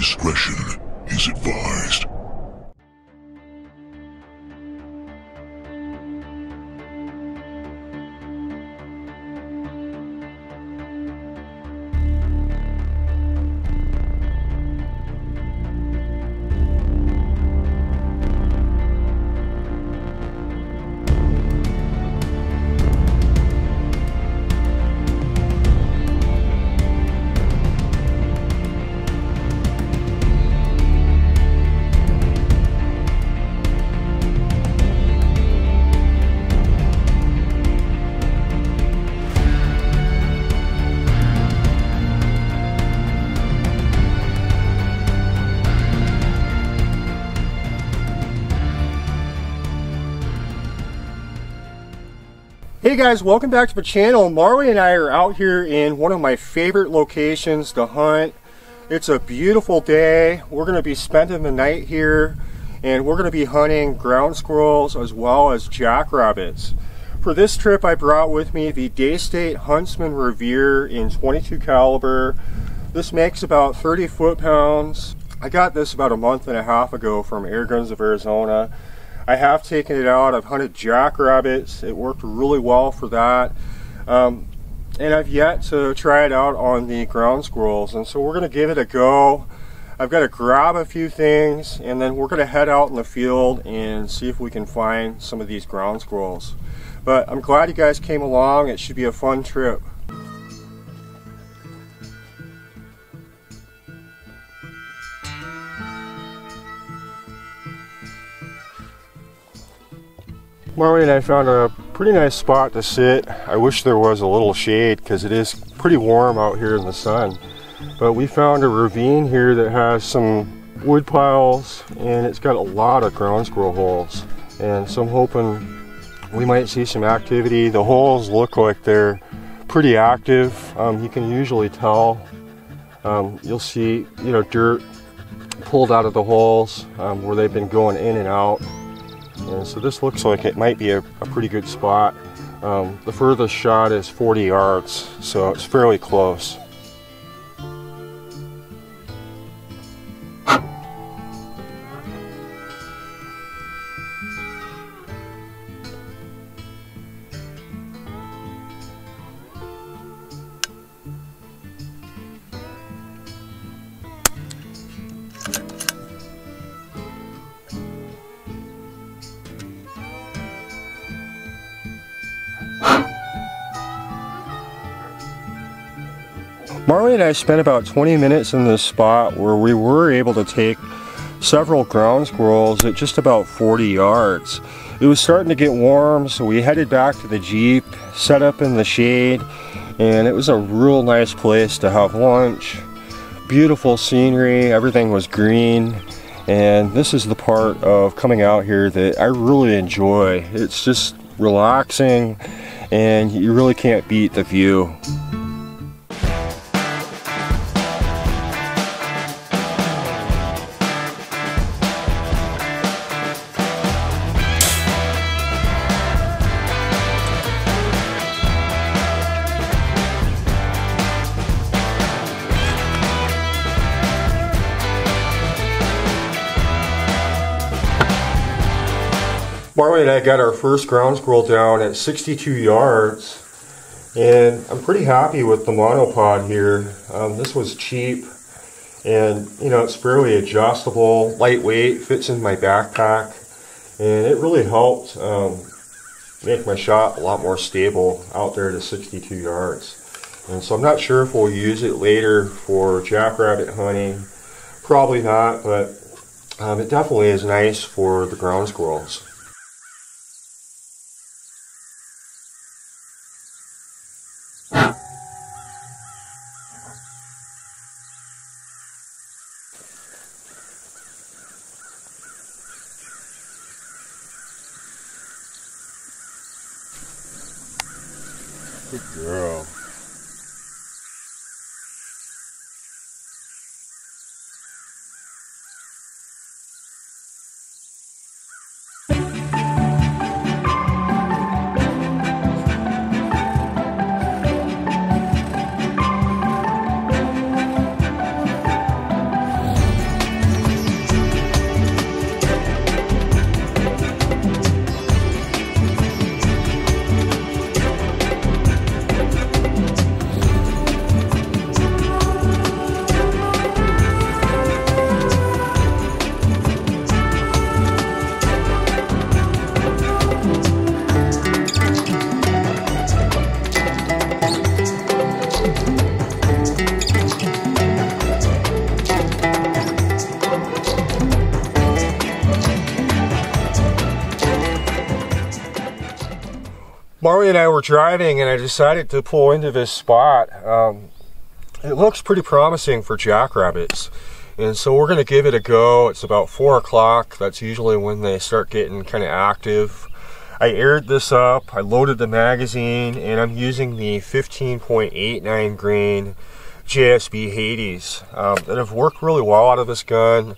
Discretion is advised. Hey guys, welcome back to the channel. Marley and I are out here in one of my favorite locations to hunt. It's a beautiful day. We're going to be spending the night here, and we're going to be hunting ground squirrels as well as jackrabbits. For this trip, I brought with me the Daystate Huntsman Revere in .22 caliber. This makes about 30 foot-pounds. I got this about a month and a half ago from Airguns of Arizona. I have taken it out. I've hunted jackrabbits. It worked really well for that. And I've yet to try it out on the ground squirrels. And so we're going to give it a go. I've got to grab a few things, and then we're going to head out in the field and see if we can find some of these ground squirrels. But I'm glad you guys came along. It should be a fun trip. Marley and I found a pretty nice spot to sit. I wish there was a little shade because it is pretty warm out here in the sun. But we found a ravine here that has some wood piles, and it's got a lot of ground squirrel holes. And so I'm hoping we might see some activity. The holes look like they're pretty active. You can usually tell. You'll see, you know, dirt pulled out of the holes where they've been going in and out. And so this looks like it might be a pretty good spot. The furthest shot is 40 yards, so it's fairly close. Marley and I spent about 20 minutes in this spot where we were able to take several ground squirrels at just about 40 yards. It was starting to get warm, so we headed back to the Jeep, set up in the shade, and it was a real nice place to have lunch. Beautiful scenery, everything was green, and this is the part of coming out here that I really enjoy. It's just relaxing, and you really can't beat the view. Marley and I got our first ground squirrel down at 62 yards, and I'm pretty happy with the monopod here. This was cheap, and you know, it's fairly adjustable, lightweight, fits in my backpack, and it really helped make my shot a lot more stable out there to 62 yards. And so I'm not sure if we'll use it later for jackrabbit hunting, probably not, but it definitely is nice for the ground squirrels. Good girl. Marley and I were driving and I decided to pull into this spot. It looks pretty promising for jackrabbits, and so we're going to give it a go. It's about 4 o'clock. That's usually when they start getting kind of active. I aired this up, I loaded the magazine, and I'm using the 15.89 grain JSB Hades that have worked really well out of this gun.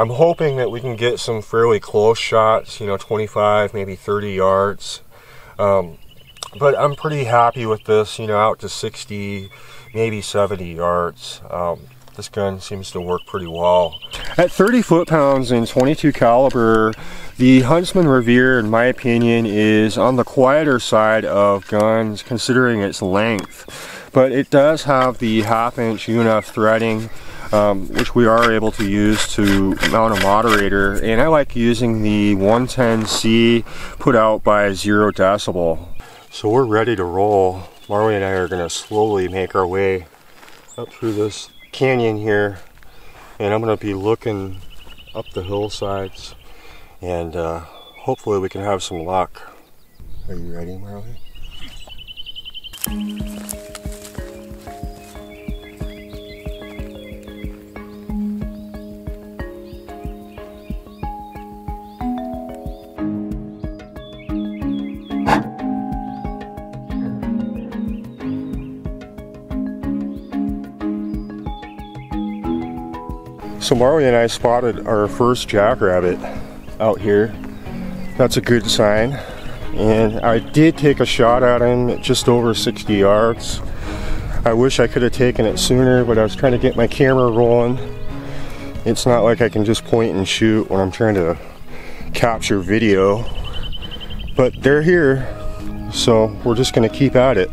I'm hoping that we can get some fairly close shots, you know, 25, maybe 30 yards. But I'm pretty happy with this, you know, out to 60, maybe 70 yards. This gun seems to work pretty well. At 30 foot-pounds and 22 caliber, the Huntsman Revere, in my opinion, is on the quieter side of guns considering its length. But it does have the half-inch UNF threading, which we are able to use to mount a moderator. And I like using the 110C put out by Zero Decibel. So we're ready to roll. Marley and I are gonna slowly make our way up through this canyon here, and I'm gonna be looking up the hillsides, and hopefully we can have some luck. Are you ready, Marley? So Marley and I spotted our first jackrabbit out here. That's a good sign. And I did take a shot at him at just over 60 yards. I wish I could have taken it sooner, but I was trying to get my camera rolling. It's not like I can just point and shoot when I'm trying to capture video. But they're here, so we're just gonna keep at it.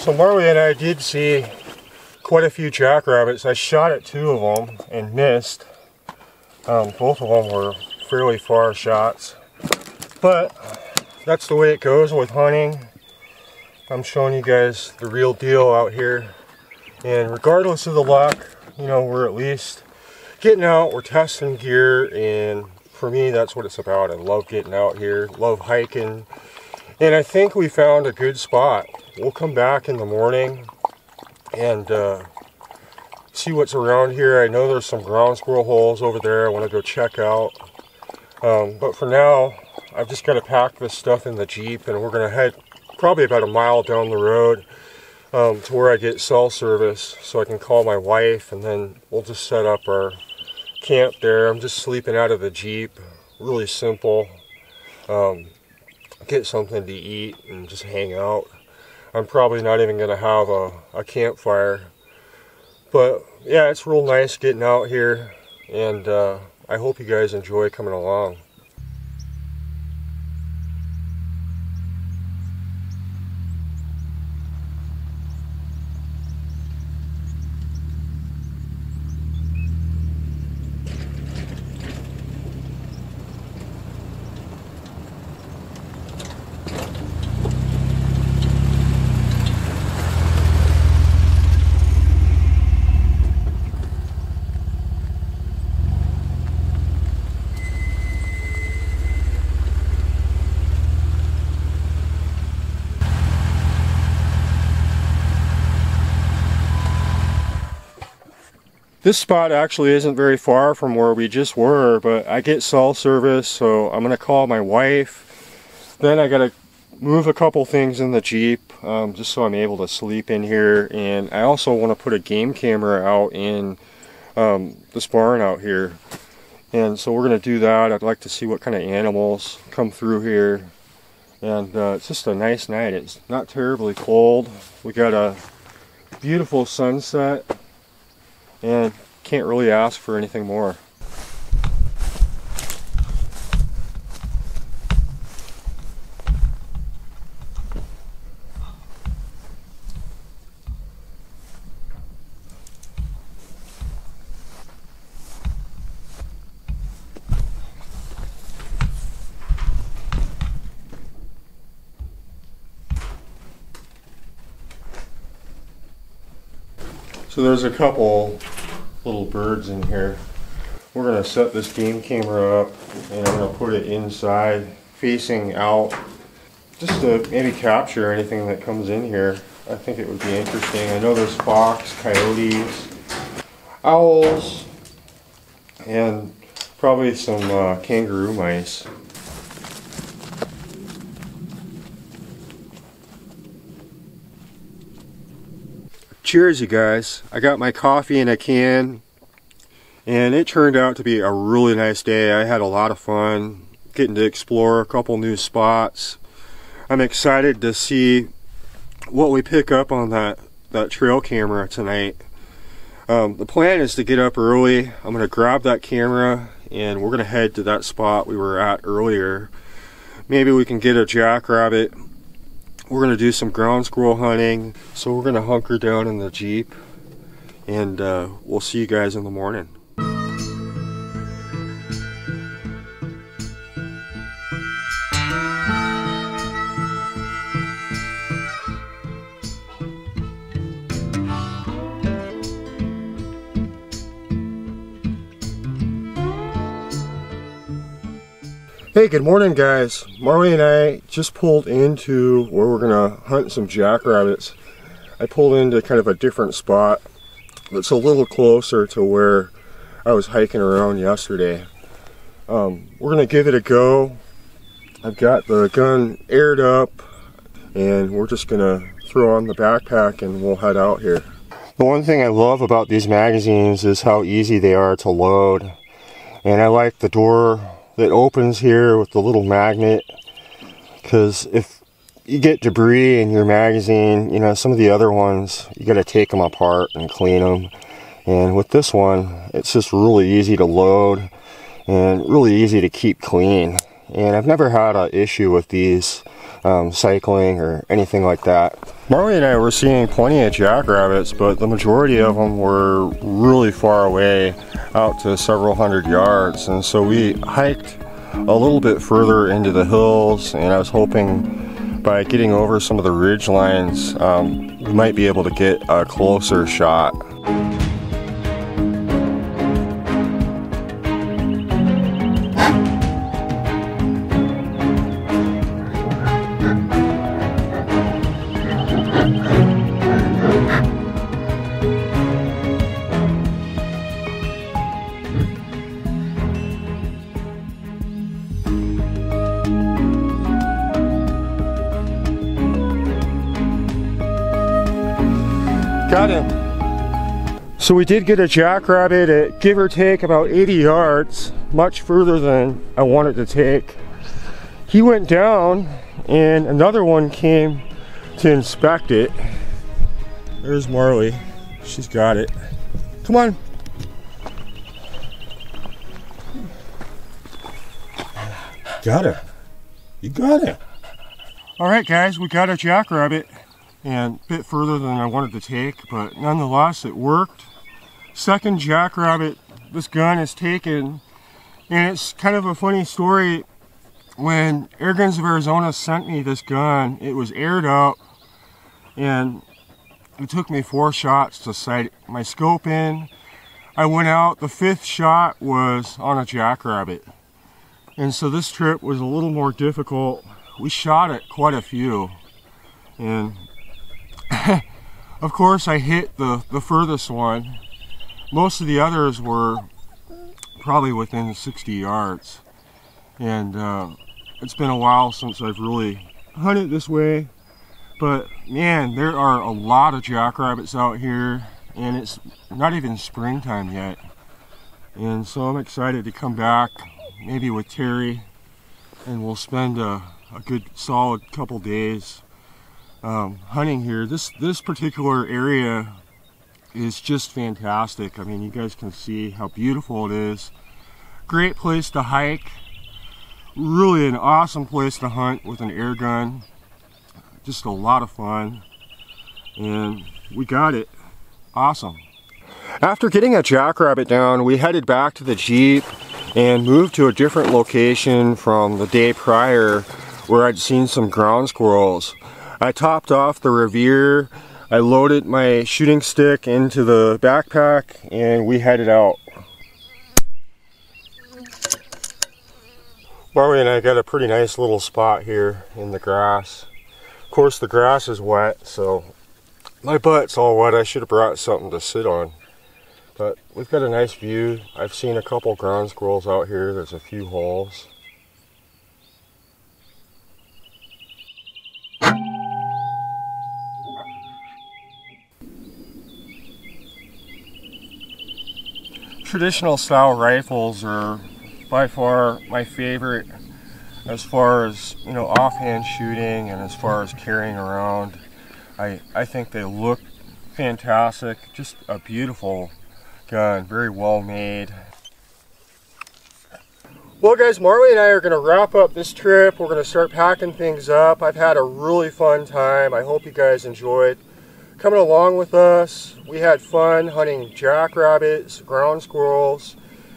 So Marley and I did see quite a few jackrabbits. I shot at two of them and missed. Both of them were fairly far shots. But that's the way it goes with hunting. I'm showing you guys the real deal out here. And regardless of the luck, you know, we're at least getting out, we're testing gear, and for me, that's what it's about. I love getting out here, love hiking. And I think we found a good spot. We'll come back in the morning and see what's around here. I know there's some ground squirrel holes over there I want to go check out. But for now, I've just got to pack this stuff in the Jeep, and we're going to head probably about a mile down the road to where I get cell service so I can call my wife, and then we'll just set up our camp there. I'm just sleeping out of the Jeep, really simple. Get something to eat and just hang out. I'm probably not even going to have a campfire. But yeah, it's real nice getting out here, and I hope you guys enjoy coming along. This spot actually isn't very far from where we just were, but I get cell service, so I'm gonna call my wife. Then I gotta move a couple things in the Jeep, just so I'm able to sleep in here. And I also wanna put a game camera out in this barn out here. And so we're going to do that. I'd like to see what kind of animals come through here. And it's just a nice night. It's not terribly cold. We got a beautiful sunset and can't really ask for anything more. So there's a couple little birds in here. We're going to set this game camera up and I'm going to put it inside facing out just to maybe capture anything that comes in here. I think it would be interesting. I know there's fox, coyotes, owls, and probably some kangaroo mice. Cheers, you guys. I got my coffee in a can and it turned out to be a really nice day. I had a lot of fun getting to explore a couple new spots. I'm excited to see what we pick up on that trail camera tonight. The plan is to get up early. I'm going to grab that camera and we're going to head to that spot we were at earlier. Maybe we can get a jackrabbit. We're going to do some ground squirrel hunting, so we're going to hunker down in the Jeep, and we'll see you guys in the morning. Hey, good morning guys. Marley and I just pulled into where we're gonna hunt some jackrabbits. I pulled into kind of a different spot that's a little closer to where I was hiking around yesterday. We're gonna give it a go. I've got the gun aired up and we're just gonna throw on the backpack and we'll head out here. The one thing I love about these magazines is how easy they are to load, and I like the door that opens here with the little magnet, because if you get debris in your magazine, you know, some of the other ones you got to take them apart and clean them, and with this one it's just really easy to load and really easy to keep clean. And I've never had an issue with these cycling or anything like that. Marley and I were seeing plenty of jackrabbits, but the majority of them were really far away, out to several hundred yards, and so we hiked a little bit further into the hills, and I was hoping by getting over some of the ridge lines we might be able to get a closer shot. Got him. So we did get a jackrabbit at give or take about 80 yards, much further than I wanted to take. He went down and another one came to inspect it. There's Marley. She's got it. Come on. Got it. You got it. All right, guys, we got a jackrabbit. And a bit further than I wanted to take, but nonetheless it worked. Second jackrabbit this gun has taken, and it's kind of a funny story. When Airguns of Arizona sent me this gun, it was aired up and it took me 4 shots to sight my scope in. I went out, the 5th shot was on a jackrabbit, and so this trip was a little more difficult. We shot at quite a few, and of course I hit the furthest one. Most of the others were probably within 60 yards. And it's been a while since I've really hunted this way. But man, there are a lot of jackrabbits out here. And it's not even springtime yet. And so I'm excited to come back, maybe with Terry, and we'll spend a good solid couple days hunting here. This particular area is just fantastic. I mean, you guys can see how beautiful it is. Great place to hike, really an awesome place to hunt with an air gun. Just a lot of fun, and we got it. Awesome. After getting a jackrabbit down, we headed back to the Jeep and moved to a different location from the day prior where I'd seen some ground squirrels. I topped off the Revere, I loaded my shooting stick into the backpack, and we headed out. Marley and I got a pretty nice little spot here in the grass. Of course the grass is wet, so my butt's all wet. I should have brought something to sit on. But we've got a nice view. I've seen a couple ground squirrels out here. There's a few holes. Traditional style rifles are by far my favorite as far as, you know, offhand shooting and as far as carrying around. I think they look fantastic. Just a beautiful gun, very well made. Well guys, Marley and I are going to wrap up this trip. We're going to start packing things up. I've had a really fun time. I hope you guys enjoyed coming along with us. We had fun hunting jackrabbits, ground squirrels,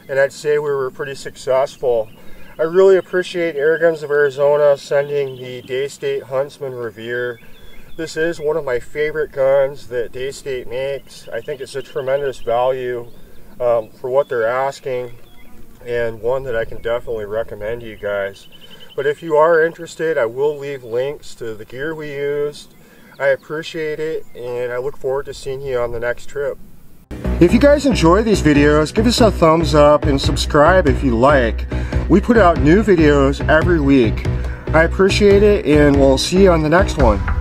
and I'd say we were pretty successful. I really appreciate Airguns of Arizona sending the Daystate Huntsman Revere. This is one of my favorite guns that Daystate makes. I think it's a tremendous value for what they're asking, and one that I can definitely recommend to you guys. But if you are interested, I will leave links to the gear we used. I appreciate it, and I look forward to seeing you on the next trip. If you guys enjoy these videos, give us a thumbs up and subscribe if you like. We put out new videos every week. I appreciate it, and we'll see you on the next one.